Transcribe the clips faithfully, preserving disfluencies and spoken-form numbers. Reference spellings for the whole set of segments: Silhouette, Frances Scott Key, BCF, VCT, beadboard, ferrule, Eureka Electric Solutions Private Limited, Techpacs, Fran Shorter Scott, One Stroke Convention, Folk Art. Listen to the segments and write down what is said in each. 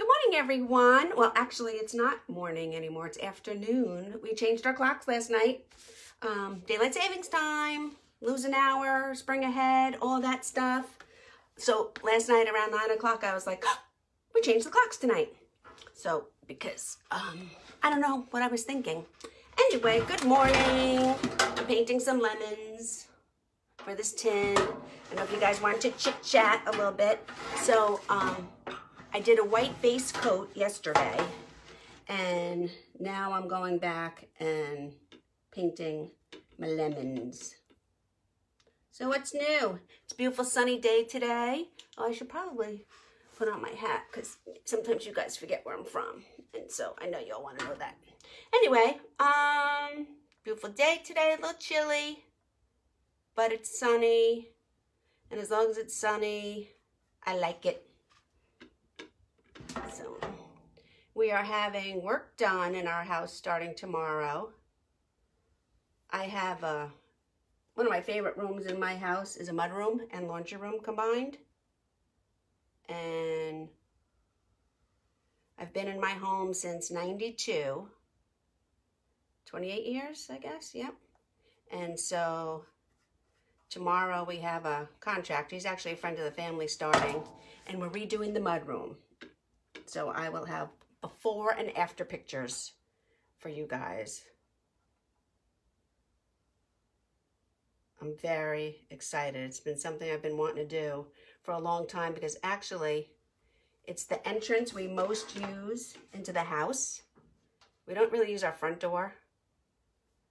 Good morning, everyone. Well, actually, it's not morning anymore. It's afternoon. We changed our clocks last night. Um, daylight savings time, lose an hour, spring ahead, all that stuff. So last night around nine o'clock, I was like, oh, we changed the clocks tonight. So because um, I don't know what I was thinking. Anyway, good morning. I'm painting some lemons for this tin. I know if you guys wanted to chit chat a little bit. So um, I did a white base coat yesterday, and now I'm going back and painting my lemons. So what's new? It's a beautiful sunny day today. Oh, I should probably put on my hat because sometimes you guys forget where I'm from. And so I know y'all want to know that. Anyway, um, beautiful day today, a little chilly, but it's sunny. And as long as it's sunny, I like it. So we are having work done in our house starting tomorrow. I have a, one of my favorite rooms in my house is a mudroom and laundry room combined. And I've been in my home since ninety-two, twenty-eight years, I guess, yep. And so tomorrow we have a contractor. He's actually a friend of the family starting, and we're redoing the mudroom. So I will have before and after pictures for you guys. I'm very excited. It's been something I've been wanting to do for a long time because actually it's the entrance we most use into the house. We don't really use our front door.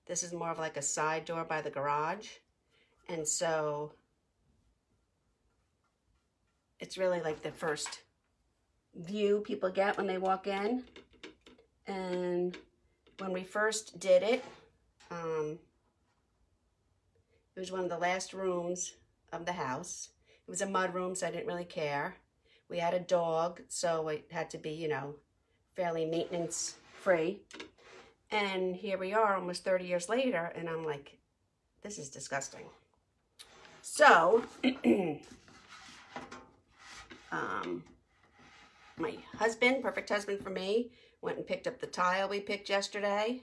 This is more of like a side door by the garage. And so it's really like the first view people get when they walk in. And when we first did it, um, it was one of the last rooms of the house. It was a mud room, so I didn't really care. We had a dog, so it had to be, you know, fairly maintenance free. And here we are almost thirty years later, and I'm like, this is disgusting. So, um, my husband, perfect husband for me, went and picked up the tile we picked yesterday.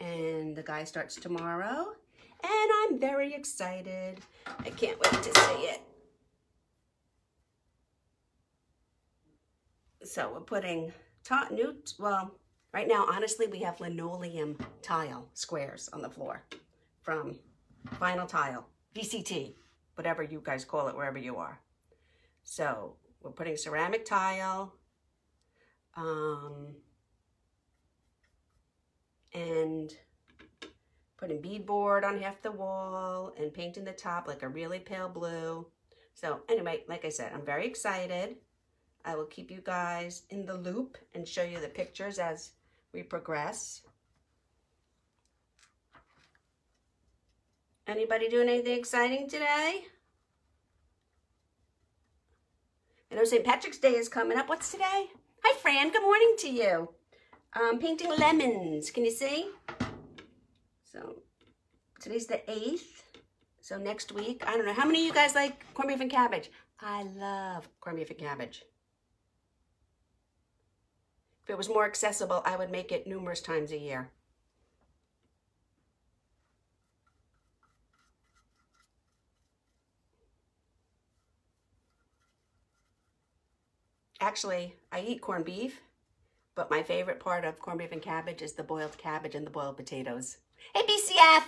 And the guy starts tomorrow. And I'm very excited. I can't wait to see it. So we're putting new, well, right now, honestly, we have linoleum tile squares on the floor from vinyl tile, V C T, whatever you guys call it, wherever you are. So we're putting ceramic tile. Um, and putting beadboard on half the wall and painting the top like a really pale blue. So anyway, like I said, I'm very excited. I will keep you guys in the loop and show you the pictures as we progress. Anybody doing anything exciting today? I know Saint Patrick's Day is coming up. What's today? Hi, Fran. Good morning to you. I'm painting lemons. Can you see? So today's the eighth, so next week, I don't know, how many of you guys like corned beef and cabbage? I love corned beef and cabbage. If it was more accessible, I would make it numerous times a year. Actually, I eat corned beef, but my favorite part of corned beef and cabbage is the boiled cabbage and the boiled potatoes. Hey, B C F!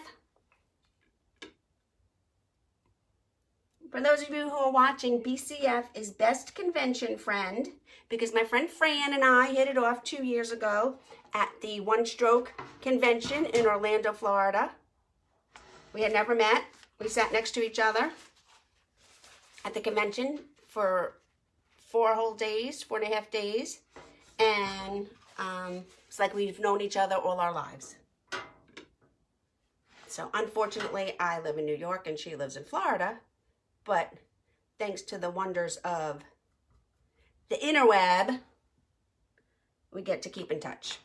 For those of you who are watching, B C F is best convention friend because my friend Fran and I hit it off two years ago at the One Stroke Convention in Orlando, Florida. We had never met. We sat next to each other at the convention for four whole days, four and a half days. And um, it's like we've known each other all our lives. So unfortunately, I live in New York and she lives in Florida, but thanks to the wonders of the interweb, we get to keep in touch.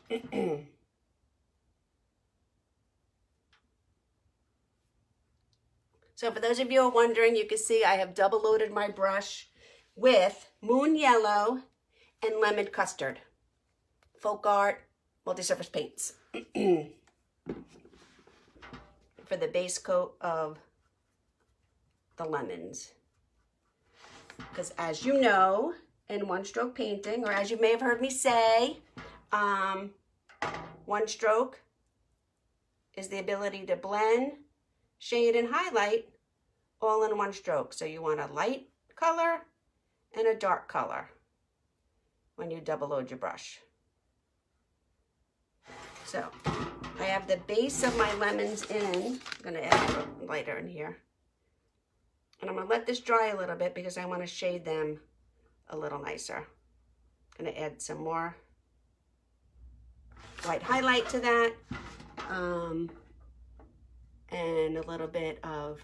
So for those of you who are wondering, you can see I have double loaded my brush with moon yellow and lemon custard. Folk Art multi-surface paints. For the base coat of the lemons. Because as you know, in one stroke painting, or as you may have heard me say, um, one stroke is the ability to blend, shade, and highlight all in one stroke. So you want a light color and a dark color when you double load your brush. So I have the base of my lemons in. I'm gonna add a lighter in here. And I'm gonna let this dry a little bit because I wanna shade them a little nicer. I'm gonna add some more light highlight to that. Um, and a little bit of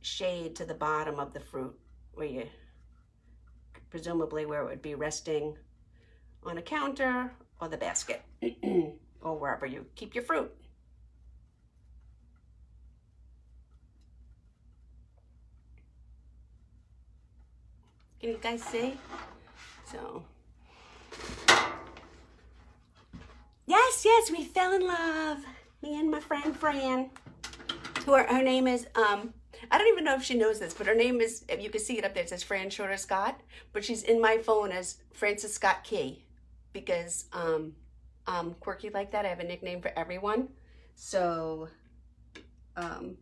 shade to the bottom of the fruit where you, presumably where it would be resting on a counter or the basket or wherever you keep your fruit. Can you guys see? So, yes, yes, we fell in love. Me and my friend Fran, who are, her name is, um, I don't even know if she knows this, but her name is, if you can see it up there, it says Fran Shorter Scott, but she's in my phone as Frances Scott Key because um, I'm quirky like that. I have a nickname for everyone. So um,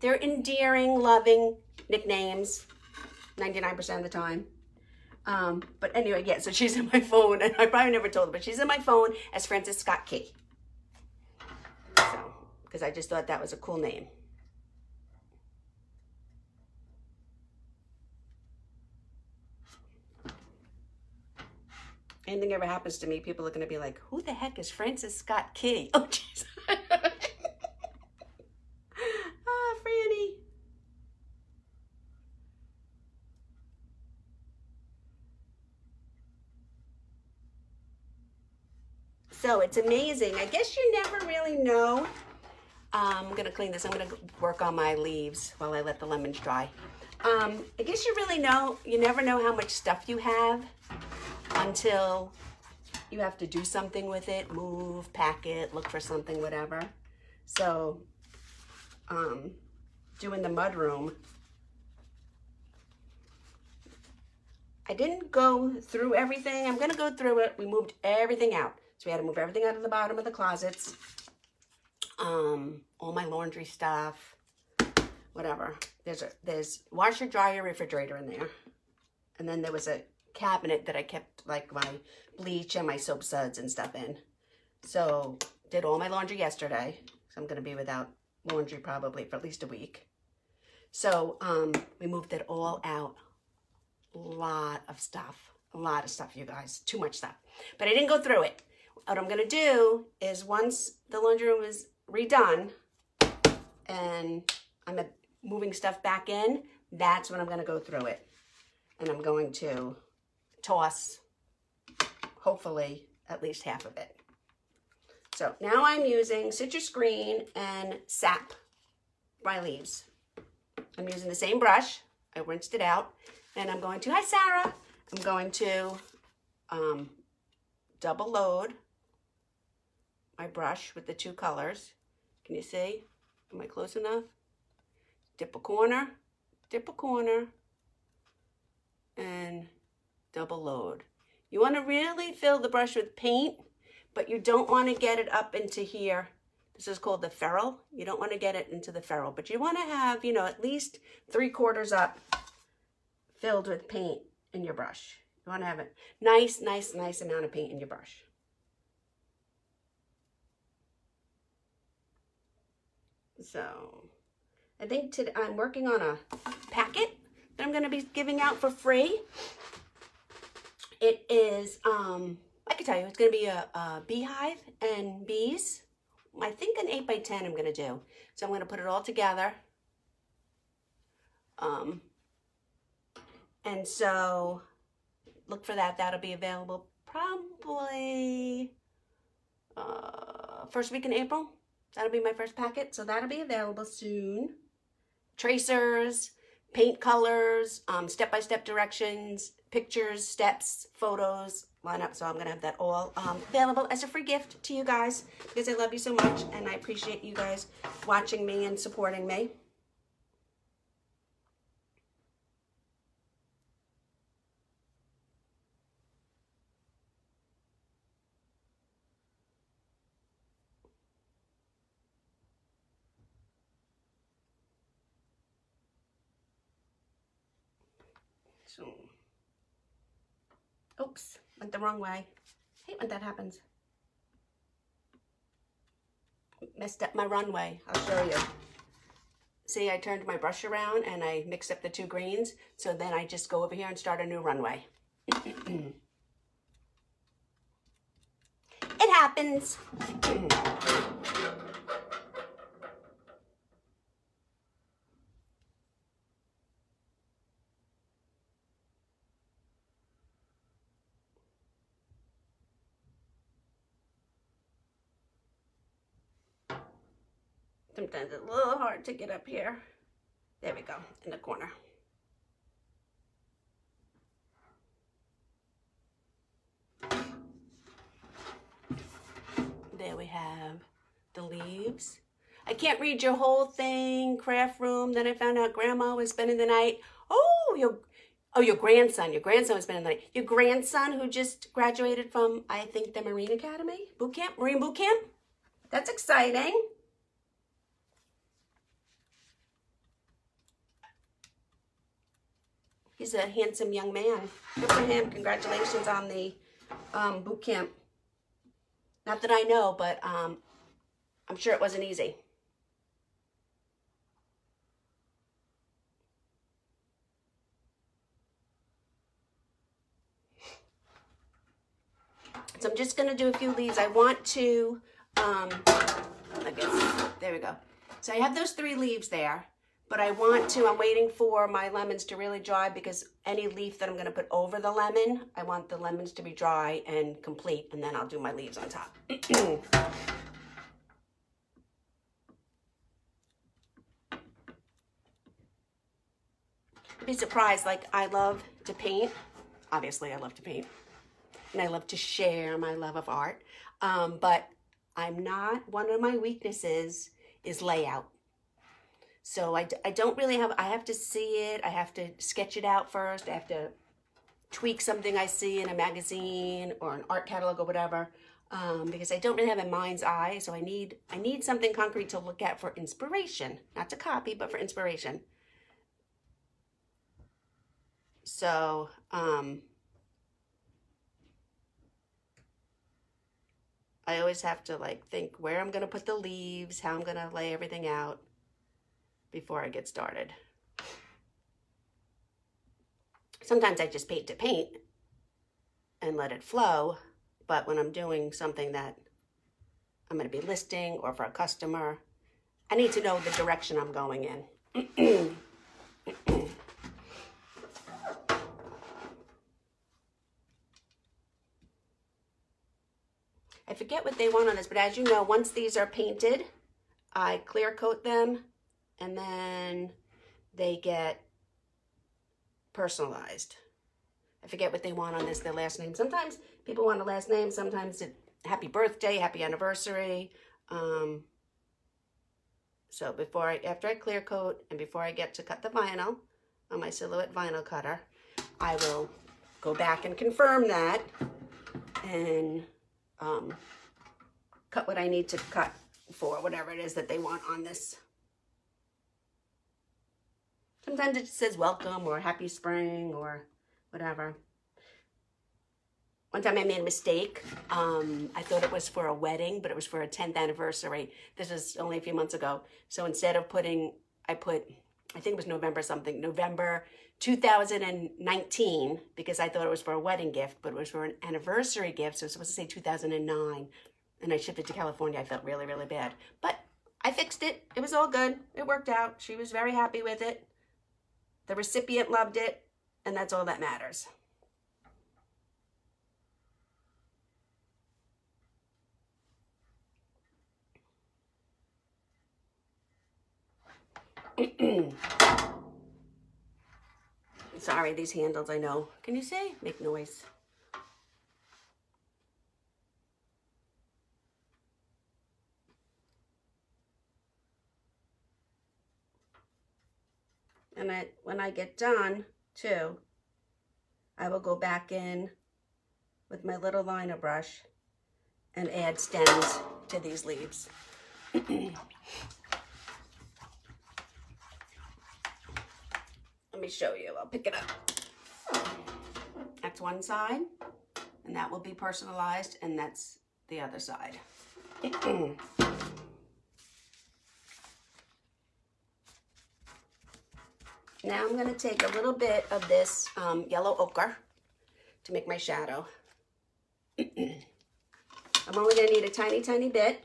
they're endearing, loving nicknames ninety-nine percent of the time. Um, but anyway, yeah, so she's in my phone, and I probably never told her, but she's in my phone as Frances Scott Key. So, because I just thought that was a cool name. Anything ever happens to me, people are going to be like, who the heck is Frances Scott Key? Oh, jeez. Oh, Franny. So it's amazing. I guess you never really know. Um, I'm going to clean this. I'm going to work on my leaves while I let the lemons dry. Um, I guess you really know, you never know how much stuff you have until you have to do something with it, move, pack it, look for something, whatever. So um, doing the mudroom, I didn't go through everything. I'm gonna go through it. We moved everything out. So we had to move everything out of the bottom of the closets, um, all my laundry stuff, whatever. There's a there's washer, dryer, refrigerator in there. And then there was a cabinet that I kept like my bleach and my soap suds and stuff in. So did all my laundry yesterday. So I'm gonna be without laundry probably for at least a week. So um, we moved it all out. A lot of stuff, a lot of stuff, you guys, too much stuff. But I didn't go through it. What I'm gonna do is once the laundry room is redone and I'm moving stuff back in, that's when I'm gonna go through it. And I'm going to toss, hopefully, at least half of it. So now I'm using citrus green and sap my leaves. I'm using the same brush. I rinsed it out. And I'm going to, hi, Sarah. I'm going to um, double load my brush with the two colors. Can you see? Am I close enough? Dip a corner, dip a corner, and double load. You want to really fill the brush with paint, but you don't want to get it up into here. This is called the ferrule. You don't want to get it into the ferrule, but you want to have, you know, at least three quarters up filled with paint in your brush. You want to have a nice, nice, nice amount of paint in your brush. So I think today I'm working on a packet that I'm going to be giving out for free. It is, um, I can tell you, it's going to be a, a beehive and bees. I think an eight by ten I'm going to do. So I'm going to put it all together. Um, and so look for that. That'll be available probably uh, first week in April. That'll be my first packet. So that'll be available soon. Tracers, paint colors, um, step-by-step directions, pictures, steps, photos, lineup. So I'm going to have that all um, available as a free gift to you guys, because I love you so much and I appreciate you guys watching me and supporting me. So, oops, went the wrong way. I hate when that happens. Messed up my runway, I'll show you. See, I turned my brush around and I mixed up the two greens, so then I just go over here and start a new runway. It happens. Sometimes it's a little hard to get up here. There we go, in the corner. There we have the leaves. I can't read your whole thing, craft room. Then I found out grandma was spending the night. Oh, your, oh, your grandson. Your grandson was spending the night. Your grandson who just graduated from, I think, the Marine Academy? Boot camp? Marine boot camp? That's exciting. He's a handsome young man. Good for him. Congratulations on the um, boot camp. Not that I know, but um, I'm sure it wasn't easy. So I'm just going to do a few leaves. I want to, um, I guess, there we go. So I have those three leaves there. But I want to, I'm waiting for my lemons to really dry, because any leaf that I'm going to put over the lemon, I want the lemons to be dry and complete, and then I'll do my leaves on top. Be surprised, like I love to paint. Obviously I love to paint, and I love to share my love of art. Um, but I'm not, one of my weaknesses is layout. So I, I don't really have, I have to see it, I have to sketch it out first, I have to tweak something I see in a magazine or an art catalog or whatever, um, because I don't really have a mind's eye, so I need, I need something concrete to look at for inspiration, not to copy, but for inspiration. So, um, I always have to like think where I'm going to put the leaves, how I'm going to lay everything out before I get started. Sometimes I just paint to paint and let it flow, but when I'm doing something that I'm going to be listing or for a customer, I need to know the direction I'm going in. I forget what they want on this, but as you know, once these are painted, I clear coat them, and then they get personalized. I forget what they want on this, their last name. Sometimes people want a last name, sometimes it, happy birthday, happy anniversary. Um, so before I, after I clear coat and before I get to cut the vinyl on my Silhouette vinyl cutter, I will go back and confirm that and um, cut what I need to cut for whatever it is that they want on this. Sometimes it just says welcome or happy spring or whatever. One time I made a mistake. Um, I thought it was for a wedding, but it was for a tenth anniversary. This was only a few months ago. So instead of putting, I put, I think it was November something, November two thousand nineteen, because I thought it was for a wedding gift, but it was for an anniversary gift. So it was supposed to say two thousand nine. And I shipped it to California. I felt really, really bad. But I fixed it. It was all good. It worked out. She was very happy with it. The recipient loved it, and that's all that matters. Sorry, these handles, I know. Can you see? Make noise. And I, when I get done, too, I will go back in with my little liner brush and add stems to these leaves. Let me show you. I'll pick it up. That's one side, and that will be personalized, and that's the other side. Now I'm going to take a little bit of this um, yellow ochre to make my shadow. I'm only going to need a tiny, tiny bit.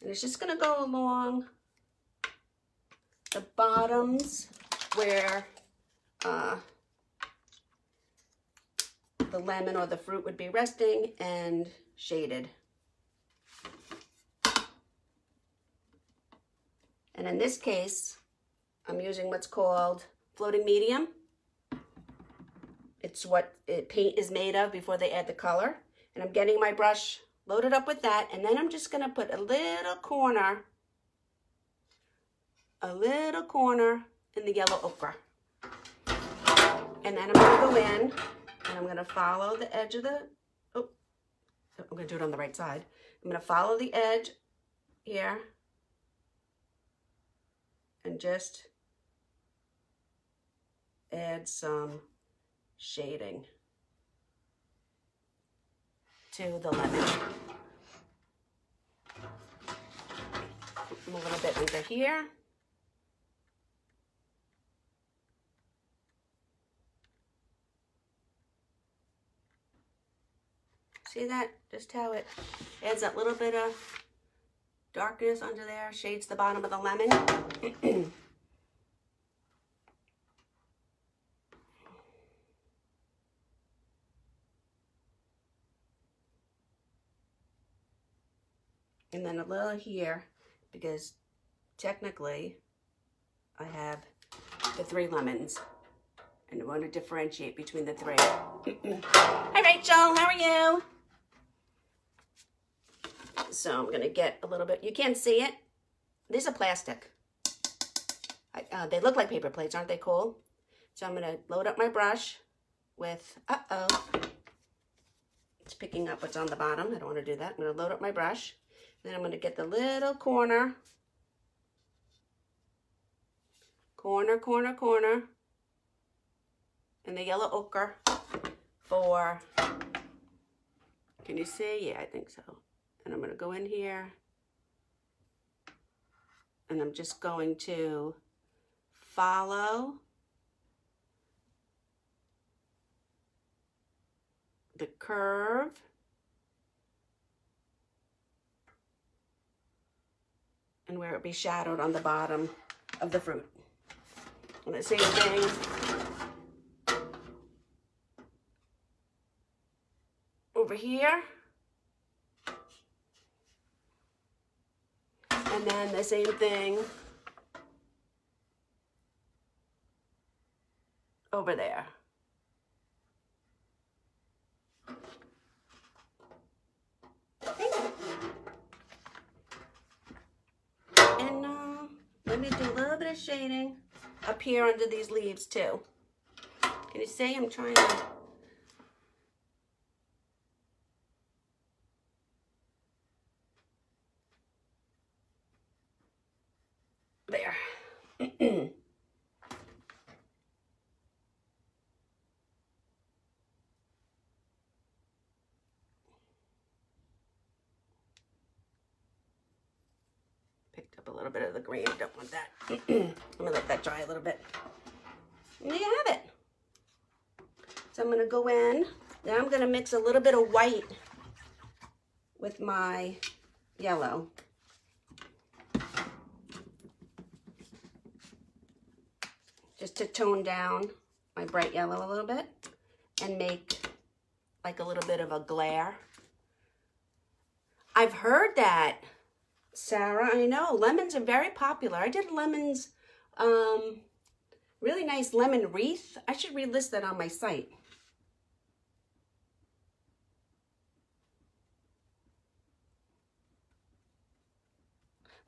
And it's just going to go along the bottoms where uh, the lemon or the fruit would be resting and shaded. And in this case, I'm using what's called floating medium. It's what it, paint is made of before they add the color. And I'm getting my brush loaded up with that. And then I'm just gonna put a little corner, a little corner in the yellow ochre. And then I'm gonna go in and I'm gonna follow the edge of the, oh, I'm gonna do it on the right side. I'm gonna follow the edge here and just add some shading to the lemon. A little bit over here. See that? Just how it adds that little bit of darkness under there, shades the bottom of the lemon. And then a little here, because technically I have the three lemons and I want to differentiate between the three. Hi Rachel, how are you? So I'm gonna get a little bit, you can't see it. These are plastic. I, uh, they look like paper plates, aren't they cool? So I'm gonna load up my brush with, uh-oh. It's picking up what's on the bottom. I don't wanna do that. I'm gonna load up my brush. Then I'm going to get the little corner, corner, corner, corner, and the yellow ochre for, can you see? Yeah, I think so. And I'm going to go in here and I'm just going to follow the curve. And where it be shadowed on the bottom of the fruit. And the same thing over here. And then the same thing over there. Shading up here under these leaves too. Can you see? I'm trying to there. Picked up a little bit of the green. Don't want that. I'm gonna let that dry a little bit. And there you have it. So I'm gonna go in. Now I'm gonna mix a little bit of white with my yellow. Just to tone down my bright yellow a little bit and make like a little bit of a glare. I've heard that. Sarah, I know, lemons are very popular. I did lemons um, Really nice lemon wreath. I should relist that on my site.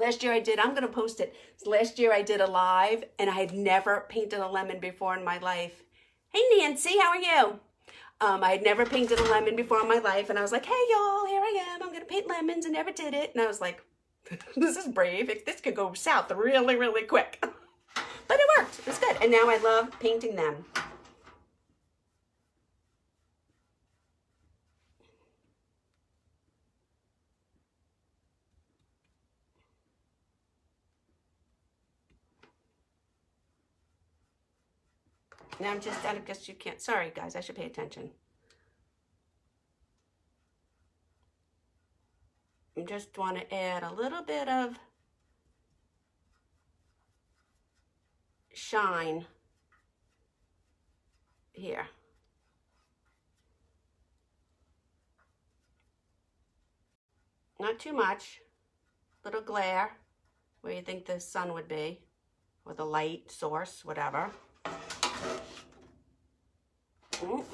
Last year I did, I'm going to post it. Last year I did a live and I had never painted a lemon before in my life. Hey Nancy, how are you? Um, I had never painted a lemon before in my life, and I was like, hey y'all, here I am, I'm going to paint lemons, and never did it. And I was like, this is brave. This could go south really, really quick. But it worked. It was good. And now I love painting them. Now I'm just, I guess you can't, sorry guys, I should pay attention. I just want to add a little bit of shine here. Not too much, little glare where you think the sun would be, or the light source, whatever. Ooh.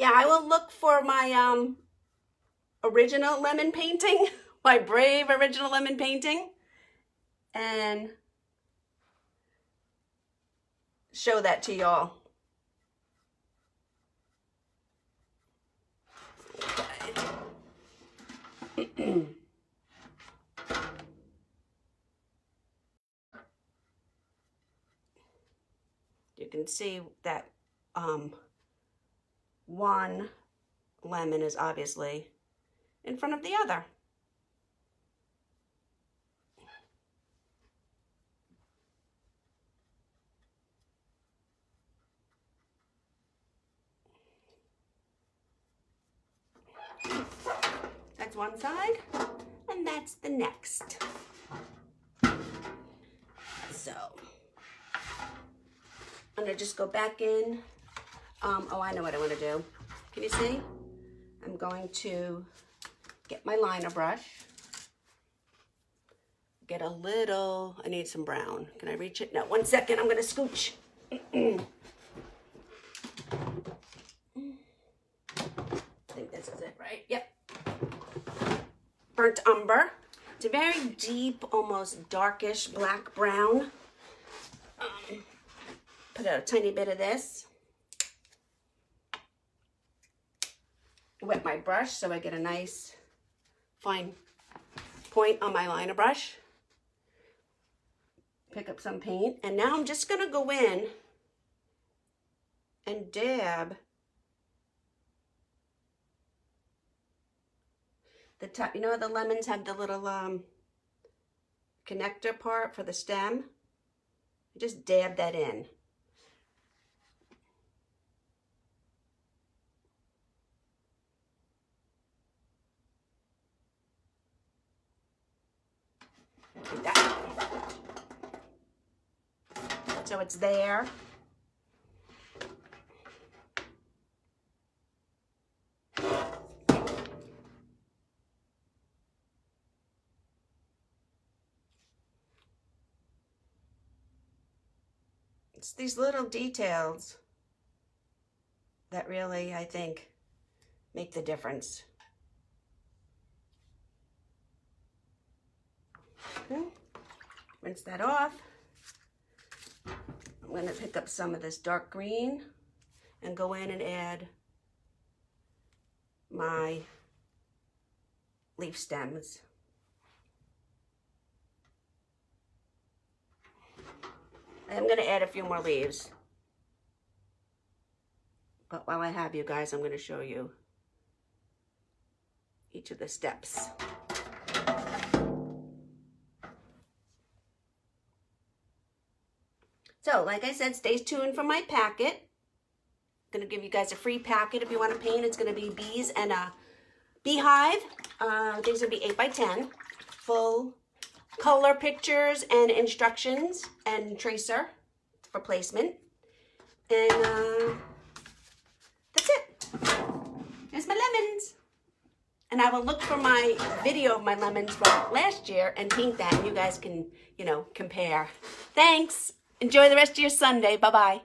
Yeah, I will look for my um, original lemon painting, my brave original lemon painting, and show that to y'all. Okay. You can see that um, one lemon is obviously in front of the other. That's one side, and that's the next. So I'm gonna just go back in. Um, oh, I know what I want to do. Can you see? I'm going to get my liner brush. Get a little, I need some brown. Can I reach it? No, one second, I'm going to scooch. I think this is it, right? Yep. Burnt umber. It's a very deep, almost darkish black brown. Um, put out a tiny bit of this. Wet my brush so I get a nice fine point on my liner brush. Pick up some paint, and now I'm just going to go in and dab the top. You know how the lemons have the little um, connector part for the stem? I just dab that in. Like that. So it's there. It's these little details that really, I think, make the difference. Okay. Rinse that off. I'm going to pick up some of this dark green and go in and add my leaf stems. I'm going to add a few more leaves. But while I have you guys, I'm going to show you each of the steps. So, like I said, stay tuned for my packet. I'm going to give you guys a free packet if you want to paint. It's going to be bees and a beehive. Uh, these will be eight by ten, full color pictures and instructions and tracer for placement. And uh, that's it. There's my lemons. And I will look for my video of my lemons from last year and paint that, and you guys can, you know, compare. Thanks. Enjoy the rest of your Sunday. Bye-bye.